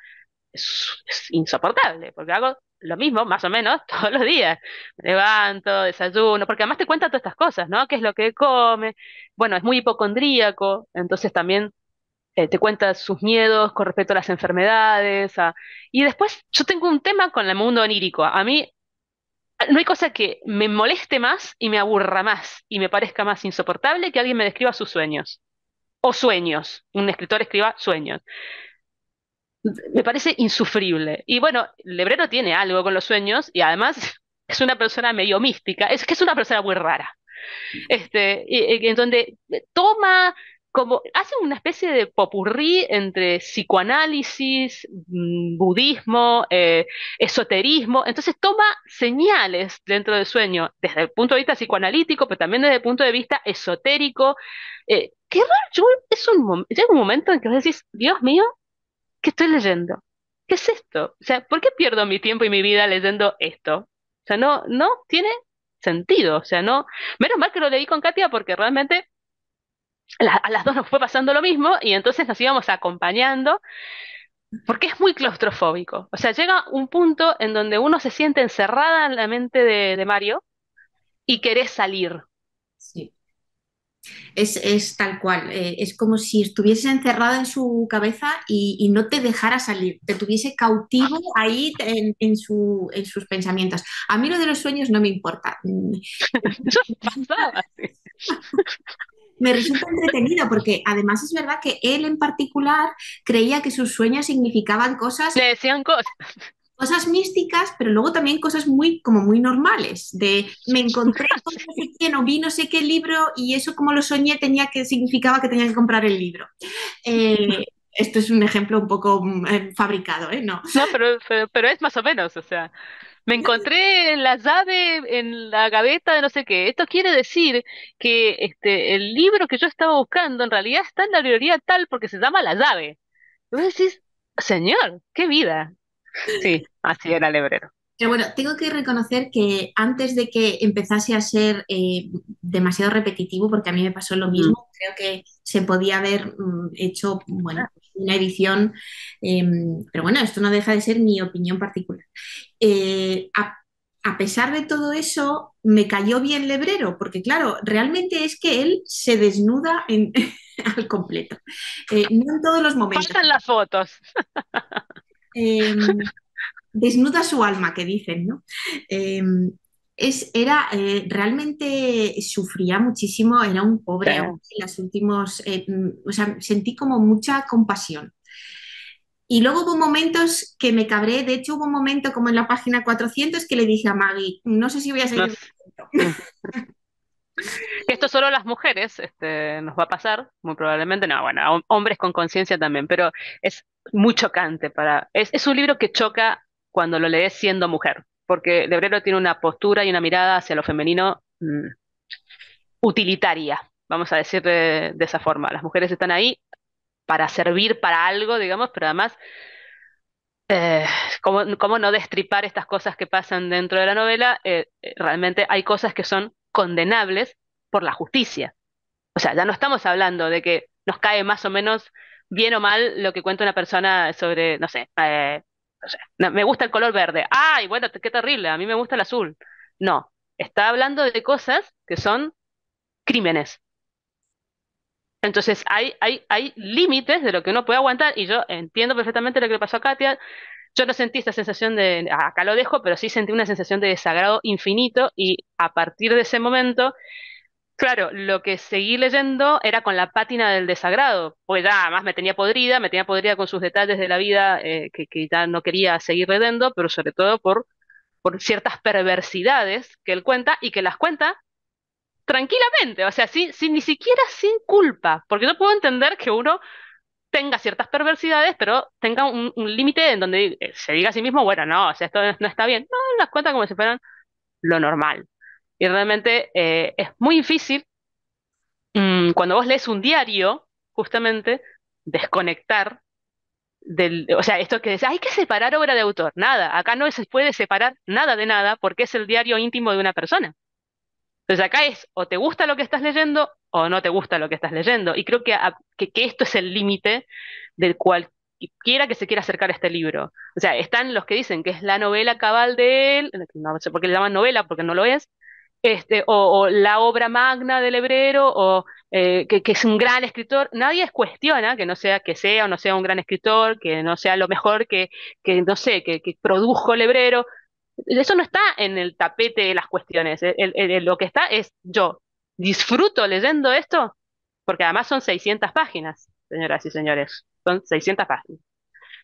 es, es insoportable, porque hago... lo mismo, más o menos, todos los días. Me levanto, desayuno, porque además te cuenta todas estas cosas, ¿no? ¿Qué es lo que come? Bueno, es muy hipocondríaco, entonces también eh, te cuenta sus miedos con respecto a las enfermedades. A... Y después yo tengo un tema con el mundo onírico. A mí no hay cosa que me moleste más y me aburra más y me parezca más insoportable que alguien me describa sus sueños. O sueños, un escritor escriba sueños. Me parece insufrible. Y bueno, Levrero tiene algo con los sueños y además es una persona medio mística, es que es una persona muy rara. Este, y, y, en donde toma como, hace una especie de popurrí entre psicoanálisis, budismo, eh, esoterismo, entonces toma señales dentro del sueño, desde el punto de vista psicoanalítico, pero también desde el punto de vista esotérico. Eh, que es un, llega un momento en que vos decís, Dios mío, ¿qué estoy leyendo? ¿Qué es esto? O sea, ¿por qué pierdo mi tiempo y mi vida leyendo esto? O sea, no, no tiene sentido. O sea, no. Menos mal que lo leí con Katia porque realmente la, a las dos nos fue pasando lo mismo y entonces nos íbamos acompañando porque es muy claustrofóbico. O sea, llega un punto en donde uno se siente encerrada en la mente de, de Mario y querés salir. Sí. Es, es tal cual, eh, es como si estuvieses encerrada en su cabeza y, y no te dejara salir, te tuviese cautivo ahí en, en, su, en sus pensamientos. A mí lo de los sueños no me importa. Me resulta entretenido porque además es verdad que él en particular creía que sus sueños significaban cosas... Le decían cosas. Cosas místicas, pero luego también cosas muy, como muy normales, de me encontré con no sé quién o vi no sé qué libro y eso como lo soñé tenía que, significaba que tenía que comprar el libro. Eh, esto es un ejemplo un poco eh, fabricado, ¿eh? No, no pero, pero, pero es más o menos, o sea, me encontré en la llave, en la gaveta de no sé qué. Esto quiere decir que este, el libro que yo estaba buscando en realidad está en la librería tal porque se llama La Llave. Y vos decís, señor, qué vida. Sí, así era Levrero. Pero bueno, tengo que reconocer que antes de que empezase a ser eh, demasiado repetitivo, porque a mí me pasó lo mismo, creo que se podía haber mm, hecho bueno, una edición, eh, pero bueno, esto no deja de ser mi opinión particular. Eh, a, a pesar de todo eso, me cayó bien Levrero, porque claro, realmente es que él se desnuda en, al completo, eh, no en todos los momentos. Faltan las fotos. Eh, desnuda su alma, que dicen, ¿no? Eh, es, era, eh, realmente sufría muchísimo, era un pobre, sí. En los últimos, eh, o sea, sentí como mucha compasión. Y luego hubo momentos que me cabré. De hecho, hubo un momento como en la página cuatrocientos que le dije a Maggie, no sé si voy a seguir. No. Esto solo las mujeres este, nos va a pasar, muy probablemente. No, bueno, hombres con conciencia también, pero es muy chocante. para es, es un libro que choca cuando lo lees siendo mujer, porque Levrero tiene una postura y una mirada hacia lo femenino mmm, utilitaria, vamos a decir de, de esa forma. Las mujeres están ahí para servir para algo, digamos, pero además, eh, ¿cómo, cómo no destripar estas cosas que pasan dentro de la novela? Eh, realmente hay cosas que son condenables por la justicia. O sea, ya no estamos hablando de que nos cae más o menos bien o mal lo que cuenta una persona sobre, no sé, eh, no sé, no, me gusta el color verde. ¡Ay, bueno, qué terrible! A mí me gusta el azul. No, está hablando de cosas que son crímenes. Entonces hay, hay, hay límites de lo que uno puede aguantar, y yo entiendo perfectamente lo que le pasó a Katia. Yo no sentí esta sensación de, acá lo dejo, pero sí sentí una sensación de desagrado infinito, y a partir de ese momento, claro, lo que seguí leyendo era con la pátina del desagrado, porque ya además me tenía podrida, me tenía podrida con sus detalles de la vida eh, que, que ya no quería seguir leyendo, pero sobre todo por, por ciertas perversidades que él cuenta, y que las cuenta tranquilamente, o sea, sin, sin, ni siquiera sin culpa, porque no puedo entender que uno tenga ciertas perversidades, pero tenga un, un límite en donde se diga a sí mismo, bueno, no, o sea, esto no está bien, no, las cuenta como si fueran lo normal. Y realmente eh, es muy difícil, mmm, cuando vos lees un diario, justamente, desconectar del, o sea, esto que dice, hay que separar obra de autor, nada, acá no se puede separar nada de nada, porque es el diario íntimo de una persona. Entonces acá es, o te gusta lo que estás leyendo, o no te gusta lo que estás leyendo. Y creo que, a, que, que esto es el límite del cualquiera que se quiera acercar a este libro. O sea, están los que dicen que es la novela cabal de él, no sé por qué le llaman novela, porque no lo es, este, o, o la obra magna del Levrero, o eh, que, que es un gran escritor. Nadie cuestiona que no sea que sea o no sea un gran escritor, que no sea lo mejor que, que no sé, que, que produjo Levrero. Eso no está en el tapete de las cuestiones. El, el, el, lo que está es, yo disfruto leyendo esto, porque además son seiscientas páginas, señoras y señores, son seiscientas páginas.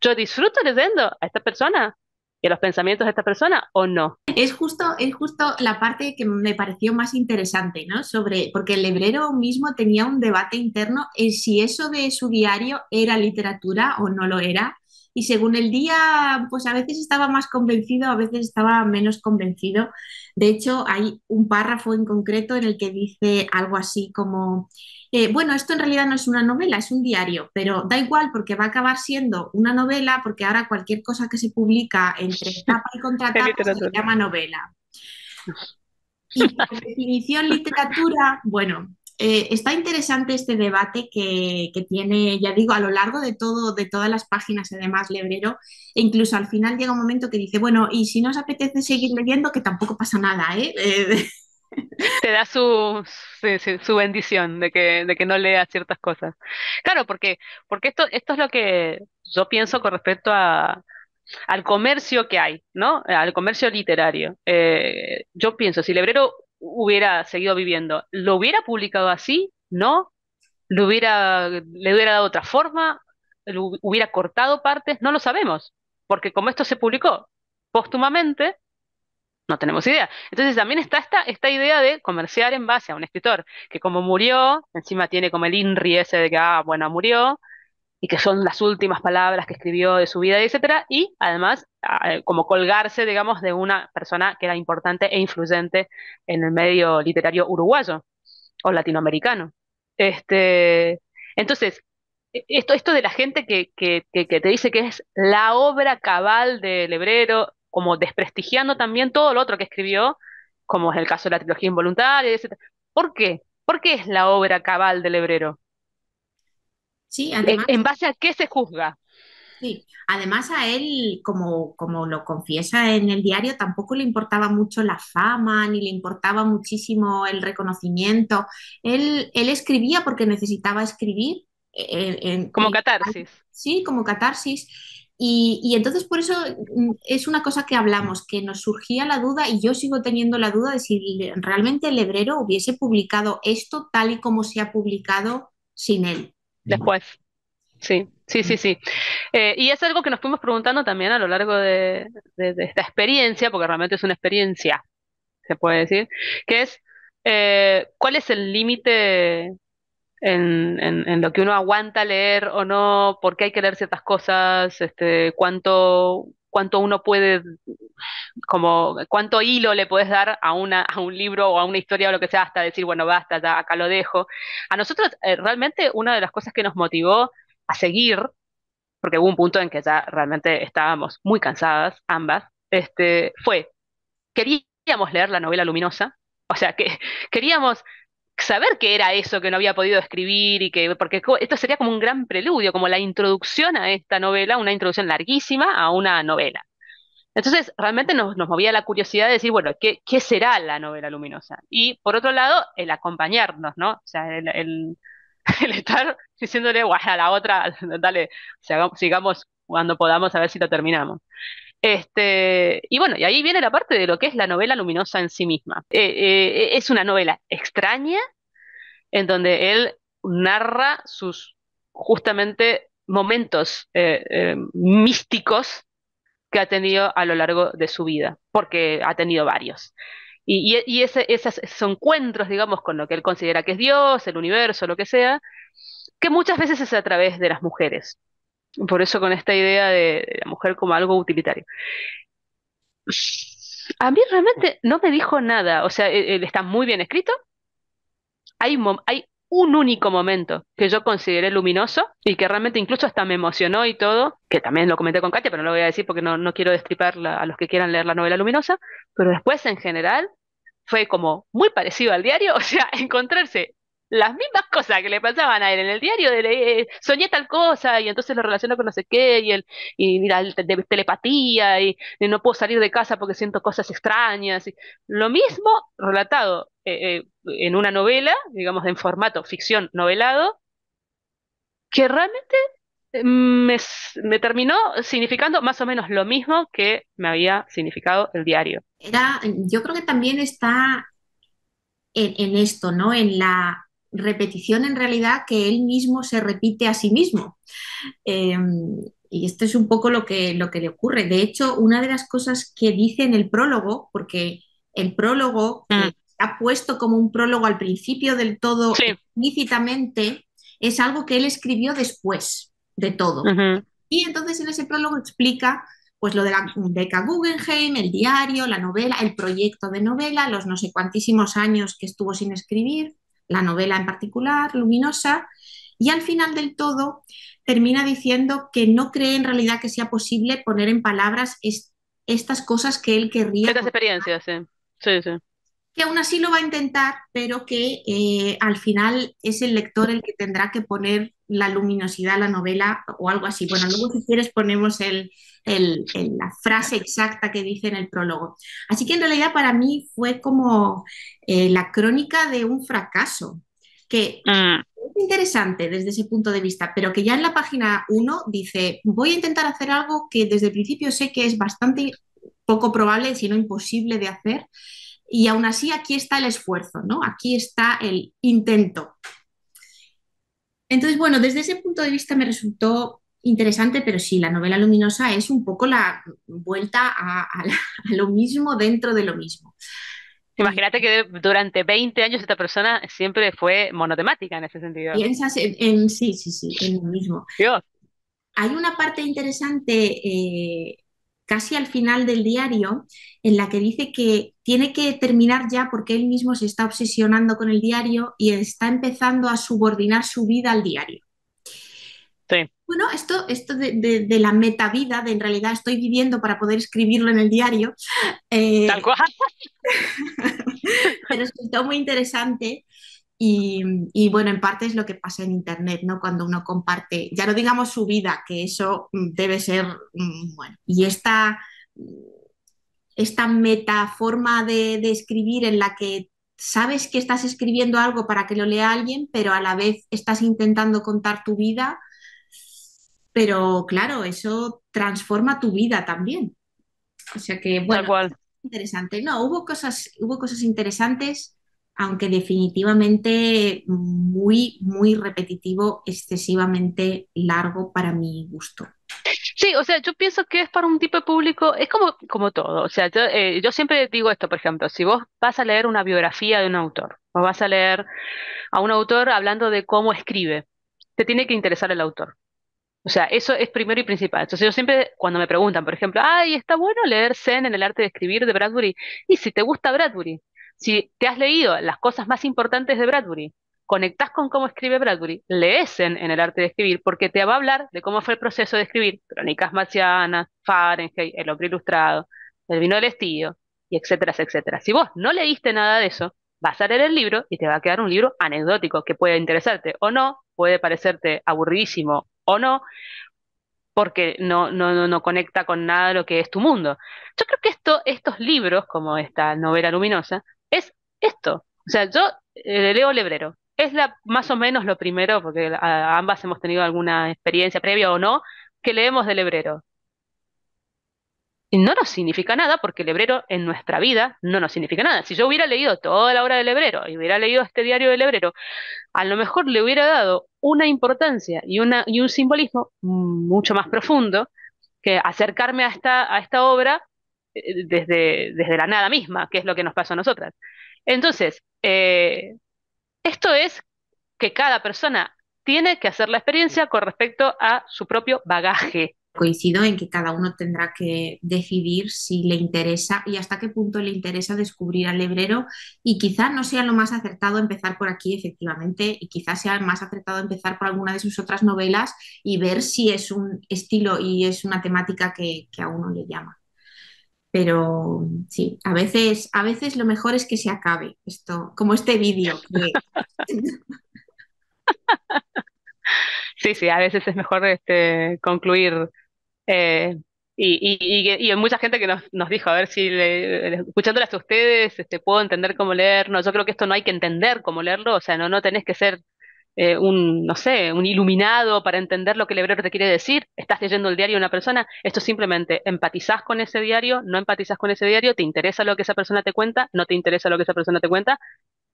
Yo disfruto leyendo a esta persona y a los pensamientos de esta persona, ¿o no? Es justo, es justo la parte que me pareció más interesante, ¿no? Sobre, porque el Levrero mismo tenía un debate interno en si eso de su diario era literatura o no lo era. Y según el día, pues a veces estaba más convencido, a veces estaba menos convencido. De hecho, hay un párrafo en concreto en el que dice algo así como, eh, bueno, esto en realidad no es una novela, es un diario, pero da igual porque va a acabar siendo una novela, porque ahora cualquier cosa que se publica entre tapa y contratapa se llama novela. Y por definición literatura, bueno... Eh, está interesante este debate que, que tiene, ya digo, a lo largo de, todo, de todas las páginas, además, Levrero, e incluso al final llega un momento que dice, bueno, y si no os apetece seguir leyendo, que tampoco pasa nada, ¿eh? eh Te da su, su, su bendición de que, de que no leas ciertas cosas. Claro, porque, porque esto, esto es lo que yo pienso con respecto a... al comercio que hay, ¿no? Al comercio literario. Eh, yo pienso, si Levrero hubiera seguido viviendo, ¿lo hubiera publicado así? ¿No? ¿Lo hubiera, ¿Le hubiera dado otra forma? ¿Lo hubiera cortado partes? No lo sabemos, porque como esto se publicó póstumamente, no tenemos idea. Entonces también está esta, esta idea de comerciar en base a un escritor, que como murió, encima tiene como el INRI ese de que, ah, bueno, murió, y que son las últimas palabras que escribió de su vida, etcétera, y además como colgarse, digamos, de una persona que era importante e influyente en el medio literario uruguayo o latinoamericano. Este, entonces, esto, esto de la gente que, que, que, que te dice que es la obra cabal de Levrero, como desprestigiando también todo lo otro que escribió, como es el caso de la trilogía involuntaria, etcétera. ¿Por qué? ¿Por qué es la obra cabal de Levrero? Sí, además, ¿en base a qué se juzga? Sí, además a él, como, como lo confiesa en el diario, tampoco le importaba mucho la fama, ni le importaba muchísimo el reconocimiento. Él, él escribía porque necesitaba escribir. En, en, como catarsis. Sí, como catarsis. Y, y entonces por eso es una cosa que hablamos, que nos surgía la duda, y yo sigo teniendo la duda de si realmente Levrero hubiese publicado esto tal y como se ha publicado sin él. Después, sí, Sí, sí, sí. Eh, y es algo que nos fuimos preguntando también a lo largo de, de, de esta experiencia, porque realmente es una experiencia, se puede decir, que es eh, cuál es el límite en, en, en lo que uno aguanta leer o no, por qué hay que leer ciertas cosas, este, cuánto, cuánto uno puede, como cuánto hilo le podés dar a una, a un libro o a una historia o lo que sea, hasta decir, bueno, basta, ya, acá lo dejo. A nosotros eh, realmente una de las cosas que nos motivó a seguir, porque hubo un punto en que ya realmente estábamos muy cansadas ambas, este, fue, queríamos leer La novela luminosa, o sea, que queríamos saber qué era eso que no había podido escribir, y que porque esto sería como un gran preludio, como la introducción a esta novela, una introducción larguísima a una novela. Entonces, realmente nos, nos movía la curiosidad de decir, bueno, ¿qué, qué será la novela luminosa? Y, por otro lado, el acompañarnos, ¿no? O sea, el... el el estar diciéndole, bueno, a la otra, dale, sigamos cuando podamos, a ver si lo terminamos. Este, y bueno, y ahí viene la parte de lo que es la novela luminosa en sí misma. Eh, eh, es una novela extraña, en donde él narra sus, justamente, momentos eh, eh, místicos que ha tenido a lo largo de su vida, porque ha tenido varios. Y, y ese, esos encuentros, digamos, con lo que él considera que es Dios, el universo, lo que sea, que muchas veces es a través de las mujeres. Por eso con esta idea de la mujer como algo utilitario. A mí realmente no me dijo nada. O sea, él, él está muy bien escrito. Hay, hay un único momento que yo consideré luminoso y que realmente incluso hasta me emocionó y todo, que también lo comenté con Katia, pero no lo voy a decir porque no, no quiero destripar la, a los que quieran leer la novela luminosa, pero después en general fue como muy parecido al diario, o sea, encontrarse las mismas cosas que le pasaban a él en el diario, de, eh, soñé tal cosa y entonces lo relaciono con no sé qué, y, el, y mira, el te, de, telepatía, y, y no puedo salir de casa porque siento cosas extrañas, y lo mismo relatado Eh, eh, en una novela, digamos, en formato ficción novelado, que realmente me, me terminó significando más o menos lo mismo que me había significado el diario. Era, yo creo que también está en, en esto, ¿no? En la repetición, en realidad, que él mismo se repite a sí mismo. Eh, y esto es un poco lo que, lo que le ocurre. De hecho, una de las cosas que dice en el prólogo, porque el prólogo... Mm. Eh, ha puesto como un prólogo al principio del todo, sí, explícitamente, es algo que él escribió después de todo. Uh-huh. Y entonces en ese prólogo explica pues lo de la Beca Guggenheim, el diario, la novela, el proyecto de novela, los no sé cuantísimos años que estuvo sin escribir, la novela en particular, luminosa, y al final del todo termina diciendo que no cree en realidad que sea posible poner en palabras est- estas cosas que él querría. Estas experiencias, sí, sí, sí. Que aún así lo va a intentar, pero que eh, al final es el lector el que tendrá que poner la luminosidad a la novela o algo así. Bueno, luego si quieres ponemos el, el, el, la frase exacta que dice en el prólogo. Así que en realidad para mí fue como eh, la crónica de un fracaso, que mm. es interesante desde ese punto de vista, pero que ya en la página uno dice, voy a intentar hacer algo que desde el principio sé que es bastante poco probable, si no imposible de hacer, y aún así aquí está el esfuerzo, ¿no? Aquí está el intento. Entonces, bueno, desde ese punto de vista me resultó interesante, pero sí, la novela luminosa es un poco la vuelta a, a, la, a lo mismo dentro de lo mismo. Imagínate que durante veinte años esta persona siempre fue monotemática en ese sentido. Piensas en, en sí, sí, sí, en lo mismo. Dios. Hay una parte interesante... Eh, casi al final del diario, en la que dice que tiene que terminar ya porque él mismo se está obsesionando con el diario y está empezando a subordinar su vida al diario. Sí. Bueno, esto, esto de, de, de la metavida, de en realidad estoy viviendo para poder escribirlo en el diario. Eh, Tal cual. Pero resultó muy interesante. Y, y bueno, en parte es lo que pasa en internet, ¿no? Cuando uno comparte, ya no digamos su vida, que eso debe ser, bueno, y esta, esta metaforma de, de escribir en la que sabes que estás escribiendo algo para que lo lea alguien, pero a la vez estás intentando contar tu vida, pero claro, eso transforma tu vida también. O sea que, bueno, interesante. No, hubo cosas, hubo cosas interesantes. aunque definitivamente muy, muy repetitivo, excesivamente largo para mi gusto. Sí, o sea, yo pienso que es para un tipo de público, es como, como todo, o sea, yo, eh, yo siempre digo esto, por ejemplo, si vos vas a leer una biografía de un autor, o vas a leer a un autor hablando de cómo escribe, te tiene que interesar el autor. O sea, eso es primero y principal. Entonces yo siempre, cuando me preguntan, por ejemplo, ay, ¿está bueno leer Zen en el arte de escribir de Bradbury? Y si te gusta Bradbury, si te has leído las cosas más importantes de Bradbury, conectás con cómo escribe Bradbury, lees Zen en el arte de escribir, porque te va a hablar de cómo fue el proceso de escribir Crónicas Marcianas, Fahrenheit, El hombre ilustrado, El vino del estío, y etcétera, etcétera. Si vos no leíste nada de eso, vas a leer el libro y te va a quedar un libro anecdótico que puede interesarte o no, puede parecerte aburridísimo o no, porque no, no, no conecta con nada de lo que es tu mundo. Yo creo que esto, estos libros, como esta novela luminosa, es esto. O sea, yo eh, leo Levrero. Es la, más o menos lo primero, porque a, a ambas hemos tenido alguna experiencia previa o no, que leemos de Levrero. Y no nos significa nada, porque Levrero en nuestra vida no nos significa nada. Si yo hubiera leído toda la obra de Levrero y hubiera leído este diario de Levrero, a lo mejor le hubiera dado una importancia y, una, y un simbolismo mucho más profundo que acercarme a esta, a esta obra desde, desde la nada misma, que es lo que nos pasó a nosotras. Entonces, eh, esto es que cada persona tiene que hacer la experiencia con respecto a su propio bagaje. Coincido en que cada uno tendrá que decidir si le interesa y hasta qué punto le interesa descubrir al Levrero, y quizá no sea lo más acertado empezar por aquí, efectivamente, y quizá sea más acertado empezar por alguna de sus otras novelas y ver si es un estilo y es una temática que, que a uno le llama. Pero sí, a veces, a veces lo mejor es que se acabe esto, como este vídeo. Que... Sí, sí, a veces es mejor este, concluir. Eh, y, y, y, y hay mucha gente que nos, nos dijo, a ver si le, escuchándolas a ustedes este, puedo entender cómo leerlo. Yo creo que esto no hay que entender cómo leerlo, o sea, no, no tenés que ser eh, un, no sé, un iluminado para entender lo que Levrero te quiere decir. Estás leyendo el diario de una persona, esto simplemente empatizás con ese diario, no empatizás con ese diario, te interesa lo que esa persona te cuenta, no te interesa lo que esa persona te cuenta,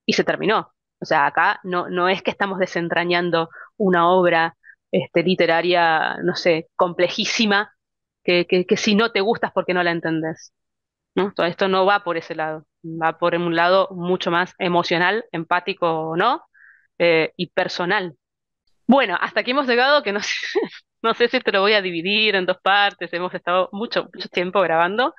y se terminó. O sea, acá no, no es que estamos desentrañando una obra este, literaria, no sé, complejísima, que, que, que si no te gustas porque no la entendés, ¿no? Todo esto no va por ese lado, va por un lado mucho más emocional, empático o no, eh, y personal. Bueno, hasta aquí hemos llegado, que no sé, no sé si te lo voy a dividir en dos partes, hemos estado mucho, mucho tiempo grabando,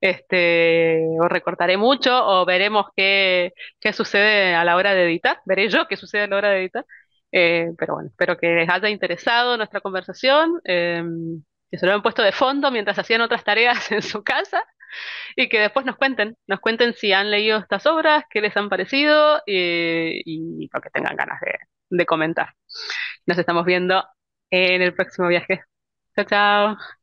este, o recortaré mucho, o veremos qué, qué sucede a la hora de editar, veré yo qué sucede a la hora de editar. Eh, pero bueno, espero que les haya interesado nuestra conversación, eh, que se lo hayan puesto de fondo mientras hacían otras tareas en su casa, y que después nos cuenten, nos cuenten si han leído estas obras, qué les han parecido, eh, y lo que tengan ganas de, de comentar. Nos estamos viendo en el próximo viaje. Chao, chao.